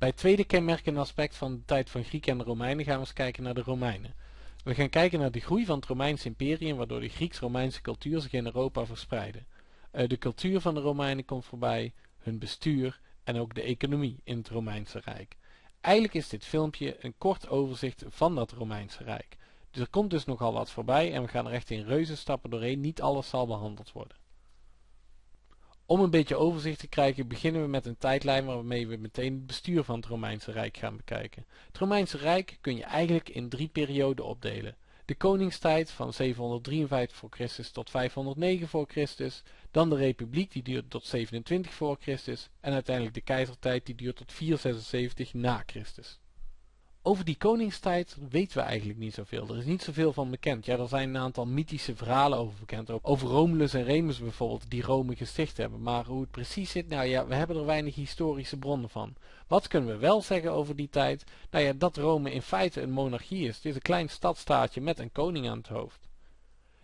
Bij het tweede kenmerkend aspect van de tijd van Grieken en de Romeinen gaan we eens kijken naar de Romeinen. We gaan kijken naar de groei van het Romeinse imperium, waardoor de Grieks-Romeinse cultuur zich in Europa verspreidde. De cultuur van de Romeinen komt voorbij, hun bestuur en ook de economie in het Romeinse Rijk. Eigenlijk is dit filmpje een kort overzicht van dat Romeinse Rijk. Dus er komt dus nogal wat voorbij en we gaan er echt in reuzenstappen doorheen, niet alles zal behandeld worden. Om een beetje overzicht te krijgen beginnen we met een tijdlijn waarmee we meteen het bestuur van het Romeinse Rijk gaan bekijken. Het Romeinse Rijk kun je eigenlijk in drie perioden opdelen. De koningstijd van 753 voor Christus tot 509 voor Christus, dan de republiek die duurt tot 27 voor Christus en uiteindelijk de keizertijd die duurt tot 476 na Christus. Over die koningstijd weten we eigenlijk niet zoveel. Er is niet zoveel van bekend. Ja, er zijn een aantal mythische verhalen over bekend. Over Romulus en Remus bijvoorbeeld, die Rome gesticht hebben. Maar hoe het precies zit, nou ja, we hebben er weinig historische bronnen van. Wat kunnen we wel zeggen over die tijd? Nou ja, dat Rome in feite een monarchie is. Het is een klein stadstaatje met een koning aan het hoofd.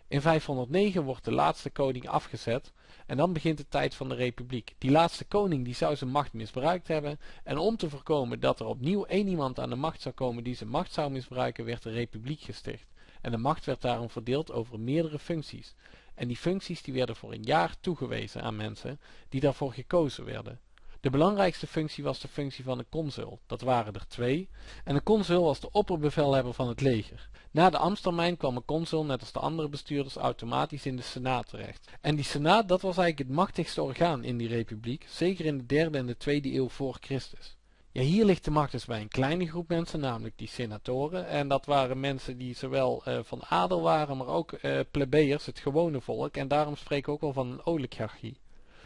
In 509 wordt de laatste koning afgezet en dan begint de tijd van de republiek. Die laatste koning die zou zijn macht misbruikt hebben en om te voorkomen dat er opnieuw één iemand aan de macht zou komen die zijn macht zou misbruiken, werd de republiek gesticht. En de macht werd daarom verdeeld over meerdere functies. En die functies die werden voor een jaar toegewezen aan mensen die daarvoor gekozen werden. De belangrijkste functie was de functie van de consul. Dat waren er 2. En de consul was de opperbevelhebber van het leger. Na de ambtstermijn kwam een consul, net als de andere bestuurders, automatisch in de senaat terecht. En die senaat, dat was eigenlijk het machtigste orgaan in die republiek, zeker in de 3e en de 2e eeuw voor Christus. Ja, hier ligt de macht dus bij een kleine groep mensen, namelijk die senatoren. En dat waren mensen die zowel van adel waren, maar ook plebeiers, het gewone volk. En daarom spreken we ook wel van een oligarchie.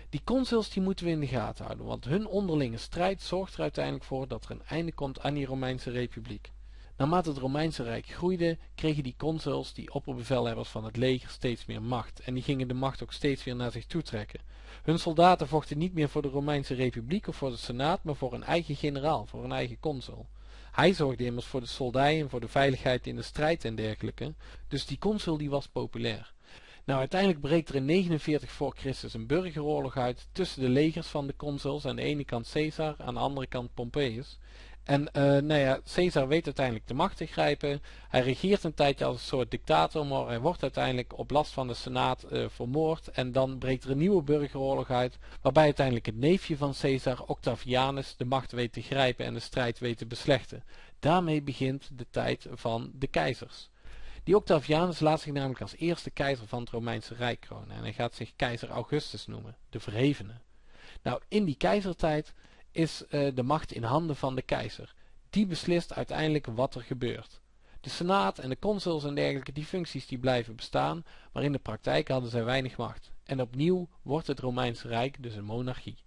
Die consuls die moeten we in de gaten houden, want hun onderlinge strijd zorgt er uiteindelijk voor dat er een einde komt aan die Romeinse Republiek. Naarmate het Romeinse Rijk groeide, kregen die consuls, die opperbevelhebbers van het leger, steeds meer macht. En die gingen de macht ook steeds weer naar zich toe trekken. Hun soldaten vochten niet meer voor de Romeinse Republiek of voor de Senaat, maar voor een eigen generaal, voor een eigen consul. Hij zorgde immers voor de soldij en voor de veiligheid in de strijd en dergelijke. Dus die consul die was populair. Nou, uiteindelijk breekt er in 49 voor Christus een burgeroorlog uit tussen de legers van de consuls, aan de ene kant Caesar, aan de andere kant Pompeius. En nou ja, Caesar weet uiteindelijk de macht te grijpen, hij regeert een tijdje als een soort dictator, maar hij wordt uiteindelijk op last van de senaat vermoord en dan breekt er een nieuwe burgeroorlog uit, waarbij uiteindelijk het neefje van Caesar, Octavianus, de macht weet te grijpen en de strijd weet te beslechten. Daarmee begint de tijd van de keizers. Die Octavianus laat zich namelijk als eerste keizer van het Romeinse Rijk kronen en hij gaat zich keizer Augustus noemen, de Verhevene. Nou, in die keizertijd is de macht in handen van de keizer. Die beslist uiteindelijk wat er gebeurt. De senaat en de consuls en dergelijke, die functies die blijven bestaan, maar in de praktijk hadden zij weinig macht. En opnieuw wordt het Romeinse Rijk dus een monarchie.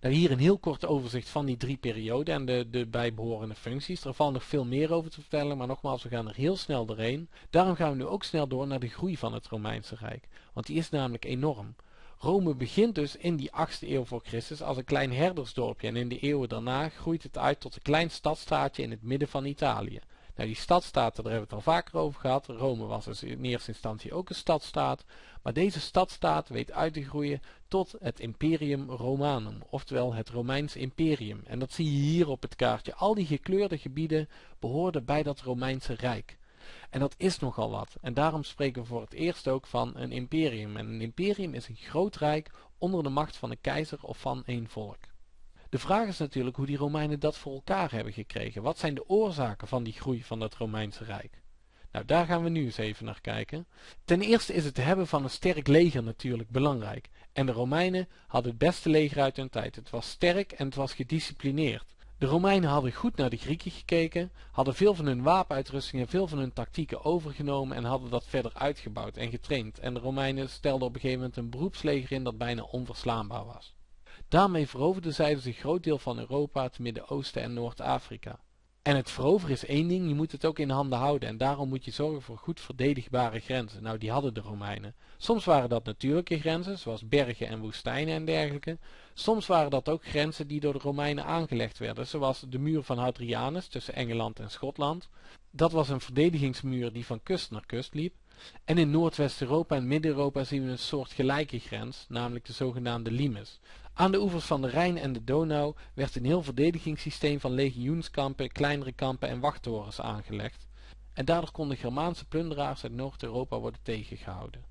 Nou, hier een heel kort overzicht van die drie perioden en de bijbehorende functies. Er valt nog veel meer over te vertellen, maar nogmaals, we gaan er heel snel doorheen. Daarom gaan we nu ook snel door naar de groei van het Romeinse Rijk, want die is namelijk enorm. Rome begint dus in die 8e eeuw voor Christus als een klein herdersdorpje en in de eeuwen daarna groeit het uit tot een klein stadstaatje in het midden van Italië. Nou, die stadstaten, daar hebben we het al vaker over gehad. Rome was dus in eerste instantie ook een stadstaat. Maar deze stadstaat weet uit te groeien tot het Imperium Romanum, oftewel het Romeins Imperium. En dat zie je hier op het kaartje. Al die gekleurde gebieden behoorden bij dat Romeinse Rijk. En dat is nogal wat. En daarom spreken we voor het eerst ook van een imperium. En een imperium is een groot rijk onder de macht van een keizer of van één volk. De vraag is natuurlijk hoe die Romeinen dat voor elkaar hebben gekregen. Wat zijn de oorzaken van die groei van dat Romeinse Rijk? Nou, daar gaan we nu eens even naar kijken. Ten eerste is het hebben van een sterk leger natuurlijk belangrijk. En de Romeinen hadden het beste leger uit hun tijd. Het was sterk en het was gedisciplineerd. De Romeinen hadden goed naar de Grieken gekeken, hadden veel van hun wapenuitrusting en veel van hun tactieken overgenomen en hadden dat verder uitgebouwd en getraind. En de Romeinen stelden op een gegeven moment een beroepsleger in dat bijna onverslaanbaar was. Daarmee veroverden zij dus een groot deel van Europa, het Midden-Oosten en Noord-Afrika. En het veroveren is één ding, je moet het ook in handen houden en daarom moet je zorgen voor goed verdedigbare grenzen. Nou, die hadden de Romeinen. Soms waren dat natuurlijke grenzen, zoals bergen en woestijnen en dergelijke. Soms waren dat ook grenzen die door de Romeinen aangelegd werden, zoals de muur van Hadrianus tussen Engeland en Schotland. Dat was een verdedigingsmuur die van kust naar kust liep. En in Noordwest-Europa en Midden-Europa zien we een soort gelijke grens, namelijk de zogenaamde limes. Aan de oevers van de Rijn en de Donau werd een heel verdedigingssysteem van legioenskampen, kleinere kampen en wachttorens aangelegd, en daardoor konden Germaanse plunderaars uit Noord-Europa worden tegengehouden.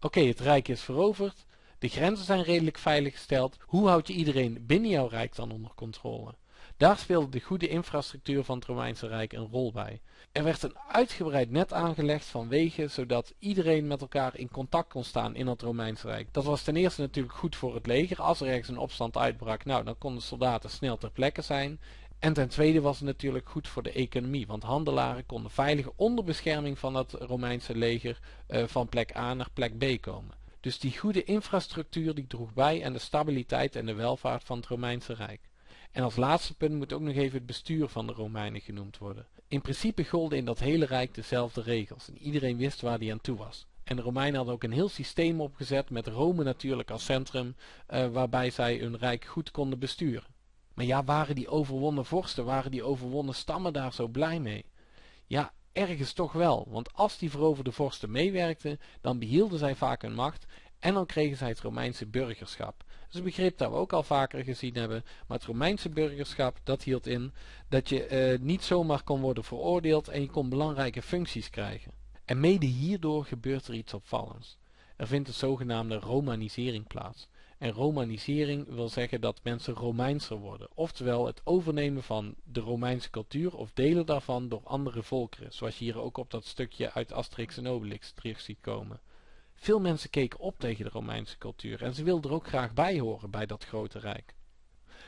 Oké, het Rijk is veroverd, de grenzen zijn redelijk veilig gesteld, hoe houd je iedereen binnen jouw Rijk dan onder controle? Daar speelde de goede infrastructuur van het Romeinse Rijk een rol bij. Er werd een uitgebreid net aangelegd van wegen, zodat iedereen met elkaar in contact kon staan in het Romeinse Rijk. Dat was ten eerste natuurlijk goed voor het leger. Als er ergens een opstand uitbrak, nou, dan konden soldaten snel ter plekke zijn. En ten tweede was het natuurlijk goed voor de economie, want handelaren konden veilig onder bescherming van het Romeinse leger van plek A naar plek B komen. Dus die goede infrastructuur die droeg bij aan de stabiliteit en de welvaart van het Romeinse Rijk. En als laatste punt moet ook nog even het bestuur van de Romeinen genoemd worden. In principe golden in dat hele Rijk dezelfde regels en iedereen wist waar die aan toe was. En de Romeinen hadden ook een heel systeem opgezet met Rome natuurlijk als centrum, waarbij zij hun Rijk goed konden besturen. Maar ja, waren die overwonnen vorsten, waren die overwonnen stammen daar zo blij mee? Ja, ergens toch wel, want als die veroverde vorsten meewerkten, dan behielden zij vaak hun macht en dan kregen zij het Romeinse burgerschap. Dat is een begrip dat we ook al vaker gezien hebben, maar het Romeinse burgerschap, dat hield in dat je niet zomaar kon worden veroordeeld en je kon belangrijke functies krijgen. En mede hierdoor gebeurt er iets opvallends. Er vindt de zogenaamde romanisering plaats. En romanisering wil zeggen dat mensen Romeinser worden, oftewel het overnemen van de Romeinse cultuur of delen daarvan door andere volkeren, zoals je hier ook op dat stukje uit Asterix en Obelix terug ziet komen. Veel mensen keken op tegen de Romeinse cultuur en ze wilden er ook graag bij horen bij dat grote rijk.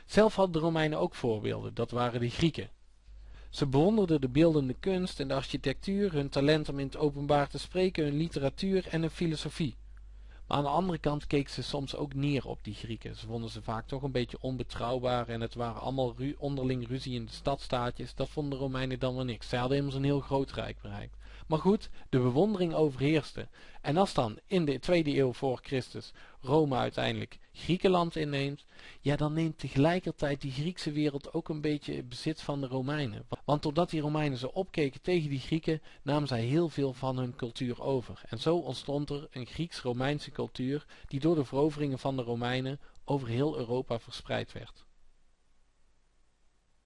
Zelf hadden de Romeinen ook voorbeelden, dat waren de Grieken. Ze bewonderden de beeldende kunst en de architectuur, hun talent om in het openbaar te spreken, hun literatuur en hun filosofie. Maar aan de andere kant keken ze soms ook neer op die Grieken. Ze vonden ze vaak toch een beetje onbetrouwbaar en het waren allemaal onderling ruzie in de stadstaatjes. Dat vonden de Romeinen dan wel niks. Zij hadden immers een heel groot rijk bereikt. Maar goed, de bewondering overheerste. En als dan in de 2e eeuw voor Christus Rome uiteindelijk Griekenland inneemt, ja, dan neemt tegelijkertijd die Griekse wereld ook een beetje bezit van de Romeinen. Want doordat die Romeinen ze opkeken tegen die Grieken, namen zij heel veel van hun cultuur over. En zo ontstond er een Grieks-Romeinse cultuur die door de veroveringen van de Romeinen over heel Europa verspreid werd.